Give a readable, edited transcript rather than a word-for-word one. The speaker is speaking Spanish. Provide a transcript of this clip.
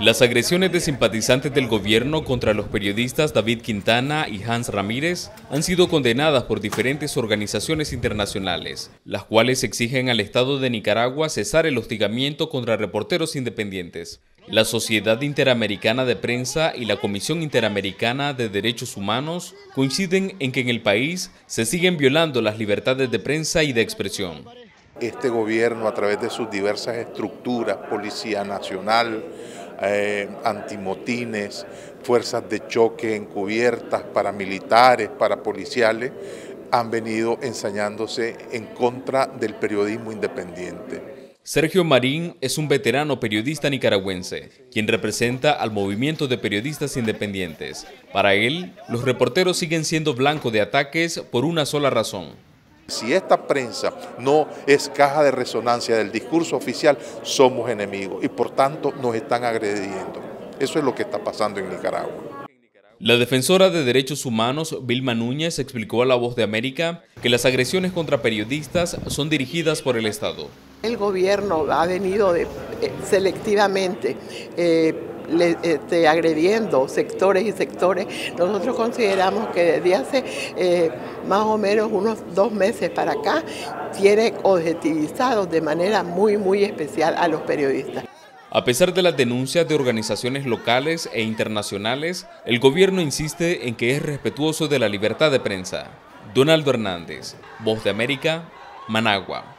Las agresiones de simpatizantes del gobierno contra los periodistas David Quintana y Hans Ramírez han sido condenadas por diferentes organizaciones internacionales, las cuales exigen al Estado de Nicaragua cesar el hostigamiento contra reporteros independientes. La Sociedad Interamericana de Prensa y la Comisión Interamericana de Derechos Humanos coinciden en que en el país se siguen violando las libertades de prensa y de expresión. Este gobierno, a través de sus diversas estructuras, Policía Nacional, antimotines, fuerzas de choque encubiertas, paramilitares, parapoliciales, han venido ensañándose en contra del periodismo independiente. Sergio Marín es un veterano periodista nicaragüense, quien representa al movimiento de periodistas independientes. Para él, los reporteros siguen siendo blanco de ataques por una sola razón. Si esta prensa no es caja de resonancia del discurso oficial, somos enemigos y por tanto nos están agrediendo. Eso es lo que está pasando en Nicaragua. La defensora de derechos humanos, Vilma Núñez, explicó a La Voz de América que las agresiones contra periodistas son dirigidas por el Estado. El gobierno ha venido selectivamente agrediendo sectores y sectores. Nosotros consideramos que desde hace más o menos unos 2 meses para acá tiene objetivizados de manera muy especial a los periodistas. A pesar de las denuncias de organizaciones locales e internacionales, el gobierno insiste en que es respetuoso de la libertad de prensa. Donaldo Hernández, Voz de América, Managua.